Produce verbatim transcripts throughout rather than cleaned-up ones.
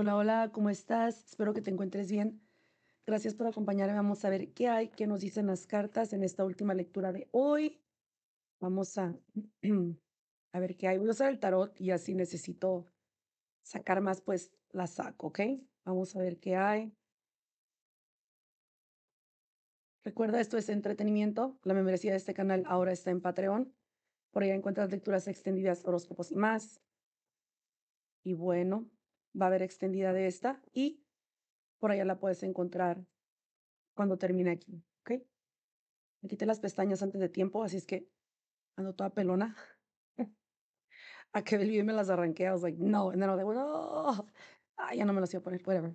Hola, hola, ¿cómo estás? Espero que te encuentres bien. Gracias por acompañarme. Vamos a ver qué hay, qué nos dicen las cartas en esta última lectura de hoy. Vamos a, a ver qué hay. Voy a usar el tarot y así necesito sacar más, pues la saco, ¿ok? Vamos a ver qué hay. Recuerda, esto es entretenimiento. La membresía de este canal ahora está en Patreon. Por ahí encuentras lecturas extendidas, horóscopos y más. Y bueno, va a haber extendida de esta y por allá la puedes encontrar cuando termine aquí, ¿ok? Me quité las pestañas antes de tiempo, así es que ando toda pelona. A que el video me las arranqué, I was like, no, no, no, no, ah, ya no me las iba a poner, whatever.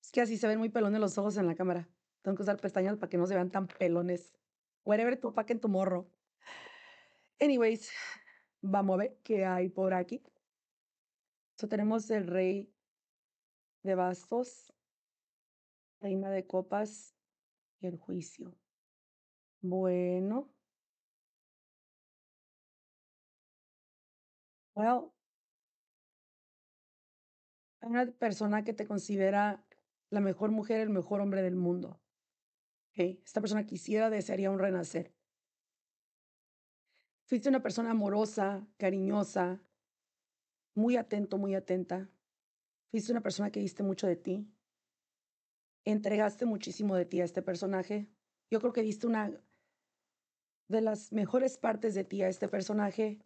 Es que así se ven muy pelones los ojos en la cámara. Tengo que usar pestañas para que no se vean tan pelones. Whatever, tu pack en tu morro. Anyways, vamos a ver qué hay por aquí. So, tenemos el rey de bastos, reina de copas y el juicio. Bueno. Well, hay una persona que te considera la mejor mujer, el mejor hombre del mundo. Okay. Esta persona quisiera, desearía un renacer. Fuiste una persona amorosa, cariñosa, muy atento, muy atenta. Fuiste una persona que diste mucho de ti. Entregaste muchísimo de ti a este personaje. Yo creo que diste una de las mejores partes de ti a este personaje.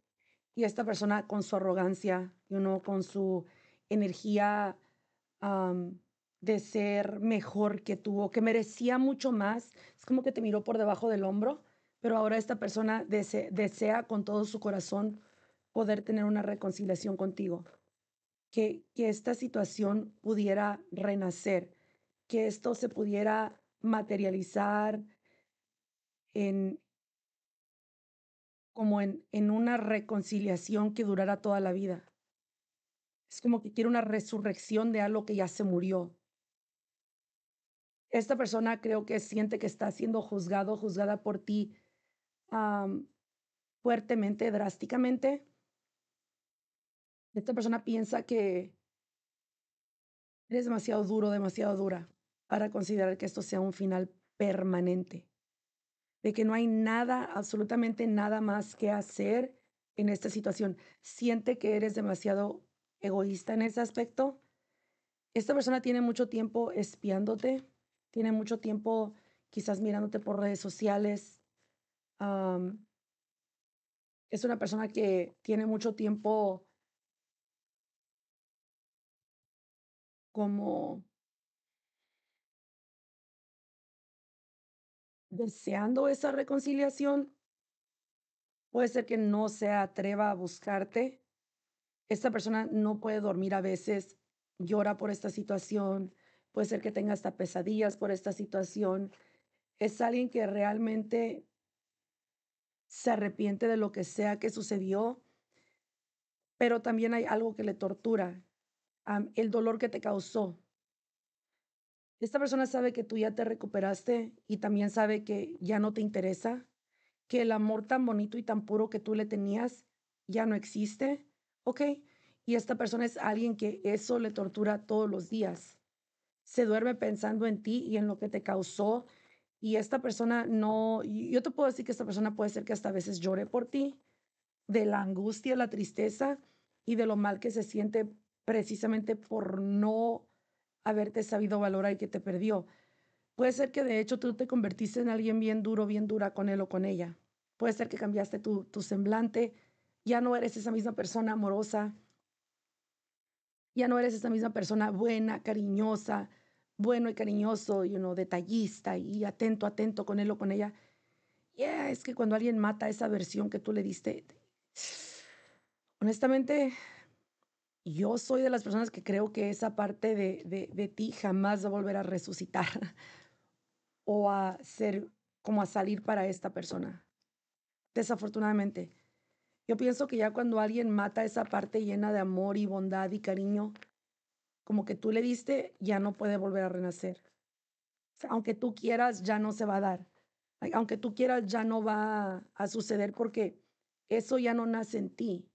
Y a esta persona con su arrogancia, you know, con su energía um, de ser mejor que tú, que merecía mucho más. Es como que te miró por debajo del hombro. Pero ahora esta persona dese- desea con todo su corazón poder tener una reconciliación contigo, que, que esta situación pudiera renacer, que esto se pudiera materializar en, como en, en una reconciliación que durara toda la vida. Es como que quiere una resurrección de algo que ya se murió. Esta persona creo que siente que está siendo juzgado, juzgada por ti um, fuertemente, drásticamente. Esta persona piensa que eres demasiado duro, demasiado dura para considerar que esto sea un final permanente. De que no hay nada, absolutamente nada más que hacer en esta situación. Siente que eres demasiado egoísta en ese aspecto. Esta persona tiene mucho tiempo espiándote. Tiene mucho tiempo quizás mirándote por redes sociales. Um, es una persona que tiene mucho tiempo como deseando esa reconciliación. Puede ser que no se atreva a buscarte. Esta persona no puede dormir a veces, llora por esta situación. Puede ser que tenga hasta pesadillas por esta situación. Es alguien que realmente se arrepiente de lo que sea que sucedió, pero también hay algo que le tortura. Um, el dolor que te causó. Esta persona sabe que tú ya te recuperaste y también sabe que ya no te interesa, que el amor tan bonito y tan puro que tú le tenías ya no existe, ¿ok? Y esta persona es alguien que eso le tortura todos los días. Se duerme pensando en ti y en lo que te causó. Y esta persona no, yo te puedo decir que esta persona puede ser que hasta a veces llore por ti, de la angustia, la tristeza y de lo mal que se siente precisamente por no haberte sabido valorar y que te perdió. Puede ser que de hecho tú te convertiste en alguien bien duro, bien dura con él o con ella. Puede ser que cambiaste tu, tu semblante. Ya no eres esa misma persona amorosa. Ya no eres esa misma persona buena, cariñosa, bueno y cariñoso, you know, detallista y atento, atento con él o con ella. Yeah, es que cuando alguien mata esa versión que tú le diste, honestamente, yo soy de las personas que creo que esa parte de, de, de ti jamás va a volver a resucitar o a ser como a salir para esta persona. Desafortunadamente, yo pienso que ya cuando alguien mata esa parte llena de amor y bondad y cariño, como que tú le diste, ya no puede volver a renacer. O sea, aunque tú quieras, ya no se va a dar. Aunque tú quieras, ya no va a suceder porque eso ya no nace en ti.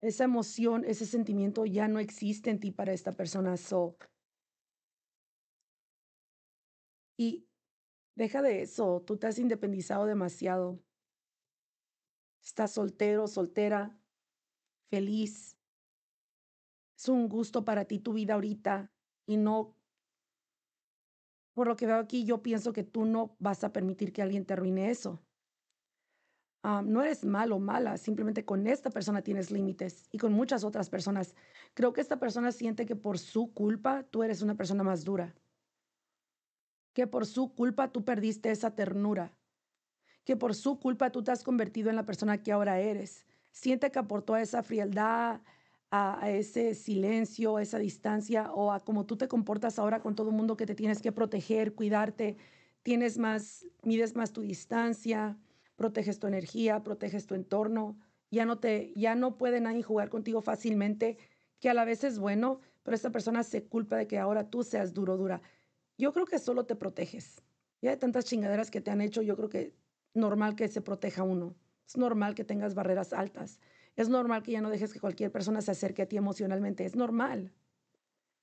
esa emoción, ese sentimiento ya no existe en ti para esta persona. So, y deja de eso, tú te has independizado demasiado. Estás soltero, soltera, feliz. Es un gusto para ti tu vida ahorita y no, por lo que veo aquí, yo pienso que tú no vas a permitir que alguien te arruine eso. Um, no eres malo o mala, simplemente con esta persona tienes límites y con muchas otras personas. Creo que esta persona siente que por su culpa tú eres una persona más dura. Que por su culpa tú perdiste esa ternura. Que por su culpa tú te has convertido en la persona que ahora eres. Siente que aportó a esa frialdad, a, a ese silencio, a esa distancia o a cómo tú te comportas ahora con todo el mundo que te tienes que proteger, cuidarte. Tienes más, mides más tu distancia. Proteges tu energía, proteges tu entorno, ya no, te, ya no puede nadie jugar contigo fácilmente, que a la vez es bueno, pero esta persona se culpa de que ahora tú seas duro, dura. Yo creo que solo te proteges. Ya de tantas chingaderas que te han hecho, yo creo que es normal que se proteja uno. Es normal que tengas barreras altas. Es normal que ya no dejes que cualquier persona se acerque a ti emocionalmente. Es normal.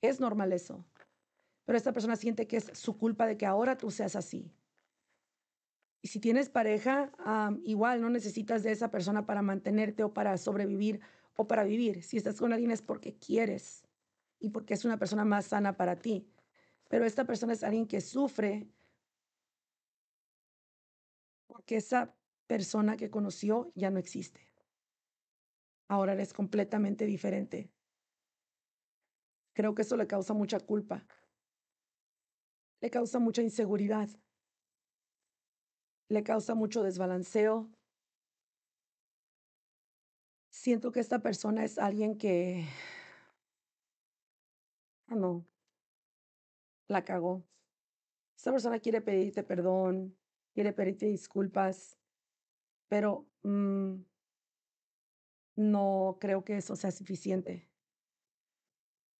Es normal eso. Pero esta persona siente que es su culpa de que ahora tú seas así. Y si tienes pareja, um, igual no necesitas de esa persona para mantenerte o para sobrevivir o para vivir. Si estás con alguien es porque quieres y porque es una persona más sana para ti. Pero esta persona es alguien que sufre porque esa persona que conoció ya no existe. Ahora eres completamente diferente. Creo que eso le causa mucha culpa. Le causa mucha inseguridad. Le causa mucho desbalanceo. Siento que esta persona es alguien que... Oh, no. La cagó. Esta persona quiere pedirte perdón, quiere pedirte disculpas, pero mmm, no creo que eso sea suficiente.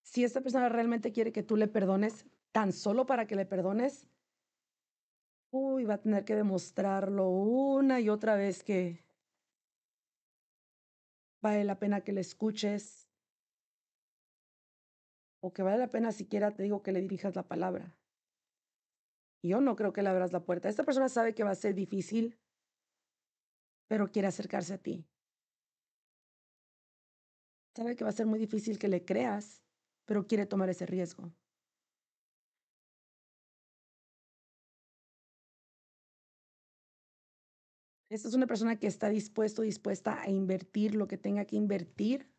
Si esta persona realmente quiere que tú le perdones, tan solo para que le perdones, uy, va a tener que demostrarlo una y otra vez que vale la pena que le escuches o que vale la pena siquiera, te digo, que le dirijas la palabra. Yo no creo que le abras la puerta. Esta persona sabe que va a ser difícil, pero quiere acercarse a ti. Sabe que va a ser muy difícil que le creas, pero quiere tomar ese riesgo. Esta es una persona que está dispuesto, dispuesta a invertir lo que tenga que invertir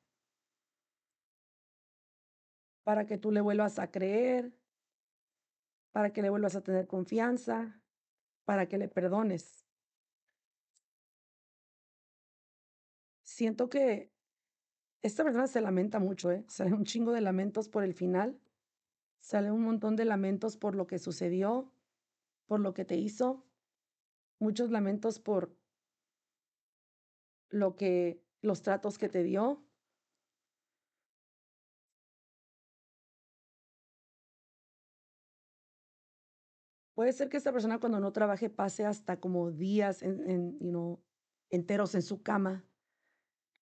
para que tú le vuelvas a creer, para que le vuelvas a tener confianza, para que le perdones. Siento que esta persona se lamenta mucho, ¿eh? Sale un chingo de lamentos por el final, sale un montón de lamentos por lo que sucedió, por lo que te hizo, muchos lamentos por lo que, los tratos que te dio. Puede ser que esta persona cuando no trabaje pase hasta como días en, en, you know, enteros en su cama.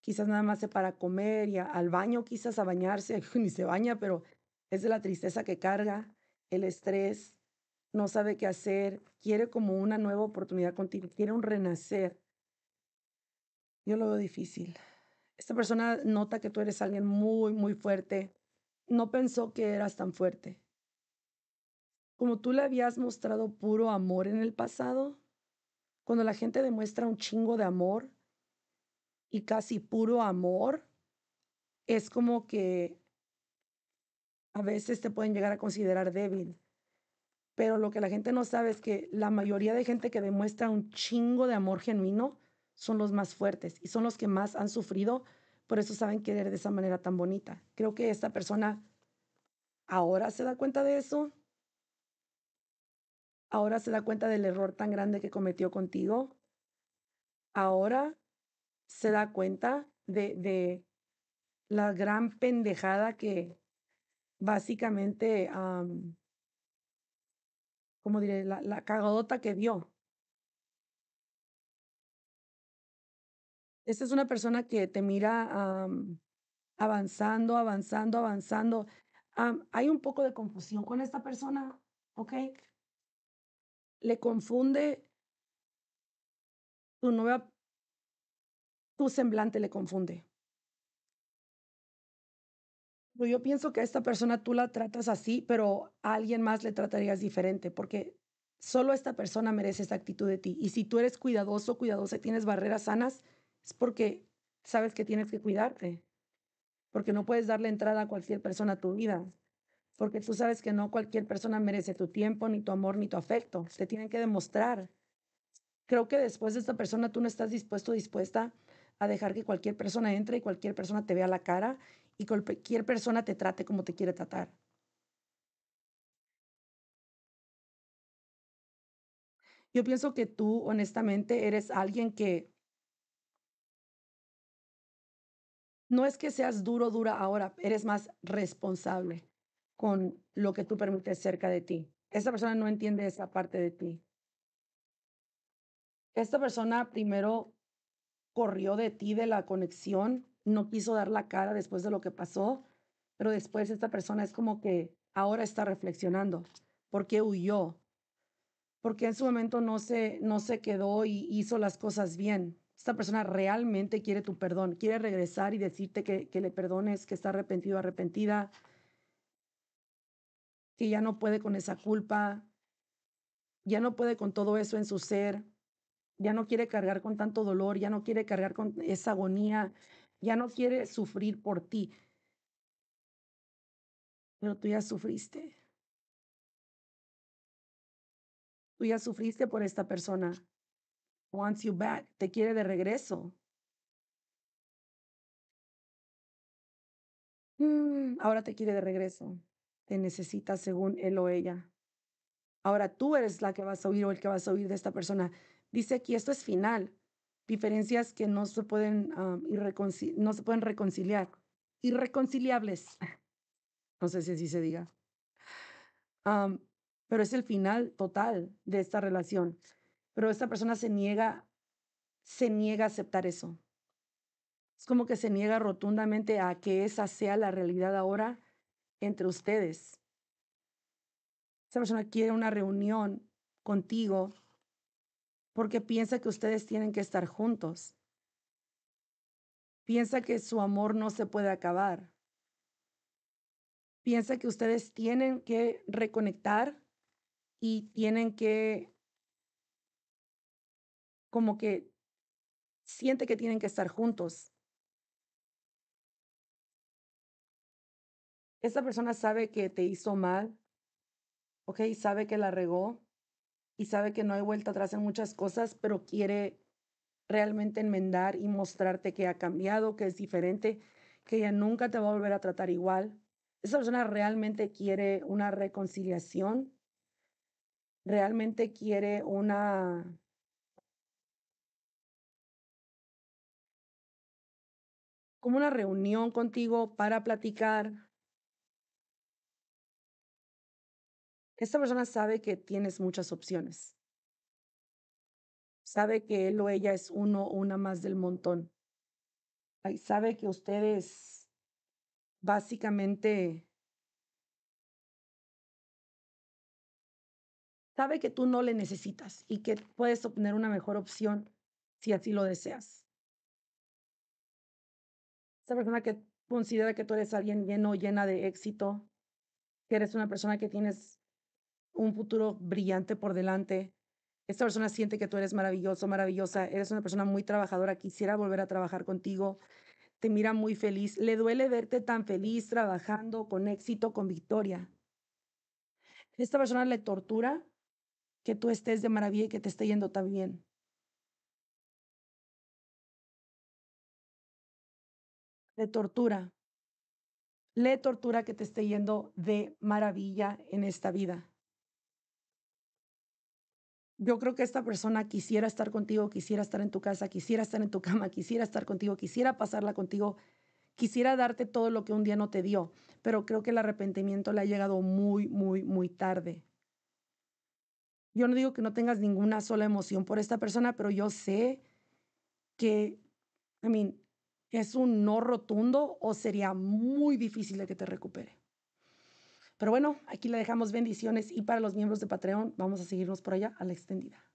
Quizás nada más se para comer y a, al baño, quizás a bañarse, ni se baña, pero es de la tristeza que carga, el estrés, no sabe qué hacer, quiere como una nueva oportunidad contigo, quiere un renacer. Yo lo veo difícil. Esta persona nota que tú eres alguien muy, muy fuerte. No pensó que eras tan fuerte. Como tú le habías mostrado puro amor en el pasado, cuando la gente demuestra un chingo de amor y casi puro amor, es como que a veces te pueden llegar a considerar débil. Pero lo que la gente no sabe es que la mayoría de gente que demuestra un chingo de amor genuino son los más fuertes y son los que más han sufrido, por eso saben querer de esa manera tan bonita. Creo que esta persona ahora se da cuenta de eso, ahora se da cuenta del error tan grande que cometió contigo, ahora se da cuenta de, de la gran pendejada que básicamente... Um, como diré, la, la cagadota que dio. Esta es una persona que te mira um, avanzando, avanzando, avanzando. Um, hay un poco de confusión con esta persona, ¿ok? Le confunde tu nueva, tu semblante le confunde. Yo pienso que a esta persona tú la tratas así, pero a alguien más le tratarías diferente, porque solo esta persona merece esta actitud de ti. Y si tú eres cuidadoso, cuidadosa, tienes barreras sanas, es porque sabes que tienes que cuidarte, porque no puedes darle entrada a cualquier persona a tu vida, porque tú sabes que no cualquier persona merece tu tiempo, ni tu amor, ni tu afecto. Te tienen que demostrar. Creo que después de esta persona tú no estás dispuesto, dispuesta a dejar que cualquier persona entre y cualquier persona te vea la cara y cualquier persona te trate como te quiere tratar. Yo pienso que tú, honestamente, eres alguien que no es que seas duro, dura ahora, eres más responsable con lo que tú permites cerca de ti. Esta persona no entiende esa parte de ti. Esta persona primero corrió de ti, de la conexión, no quiso dar la cara después de lo que pasó, pero después esta persona es como que ahora está reflexionando. ¿Por qué huyó? ¿Por qué en su momento no se, no se quedó y hizo las cosas bien? Esta persona realmente quiere tu perdón, quiere regresar y decirte que, que le perdones, que está arrepentido, arrepentida, que ya no puede con esa culpa, ya no puede con todo eso en su ser, ya no quiere cargar con tanto dolor, ya no quiere cargar con esa agonía, ya no quiere sufrir por ti. Pero tú ya sufriste. Tú ya sufriste por esta persona. Wants you back. Te quiere de regreso. Mm, ahora te quiere de regreso. Te necesita según él o ella. Ahora tú eres la que vas a huir o el que vas a huir de esta persona. Dice aquí, esto es final. Diferencias que no se pueden, um, no se pueden reconciliar. Irreconciliables. No sé si así se diga. Um, pero es el final total de esta relación. Pero esta persona se niega, se niega a aceptar eso. Es como que se niega rotundamente a que esa sea la realidad ahora entre ustedes. Esta persona quiere una reunión contigo porque piensa que ustedes tienen que estar juntos. Piensa que su amor no se puede acabar. Piensa que ustedes tienen que reconectar y tienen que, como que siente que tienen que estar juntos. Esta persona sabe que te hizo mal, ¿ok? Sabe que la regó. Y sabe que no hay vuelta atrás en muchas cosas, pero quiere realmente enmendar y mostrarte que ha cambiado, que es diferente, que ella nunca te va a volver a tratar igual. Esa persona realmente quiere una reconciliación, realmente quiere una... como una reunión contigo para platicar. Esta persona sabe que tienes muchas opciones. Sabe que él o ella es uno o una más del montón. Sabe que ustedes básicamente... Sabe que tú no le necesitas y que puedes obtener una mejor opción si así lo deseas. Esta persona que considera que tú eres alguien lleno o llena de éxito, que eres una persona que tienes un futuro brillante por delante. Esta persona siente que tú eres maravilloso, maravillosa. Eres una persona muy trabajadora. Quisiera volver a trabajar contigo. Te mira muy feliz. Le duele verte tan feliz, trabajando, con éxito, con victoria. Esta persona le tortura que tú estés de maravilla y que te esté yendo tan bien. Le tortura. Le tortura que te esté yendo de maravilla en esta vida. Yo creo que esta persona quisiera estar contigo, quisiera estar en tu casa, quisiera estar en tu cama, quisiera estar contigo, quisiera pasarla contigo, quisiera darte todo lo que un día no te dio, pero creo que el arrepentimiento le ha llegado muy, muy, muy tarde. Yo no digo que no tengas ninguna sola emoción por esta persona, pero yo sé que I mean, es un no rotundo o sería muy difícil de que te recupere. Pero bueno, aquí le dejamos bendiciones y para los miembros de Patreon vamos a seguirnos por allá a la extendida.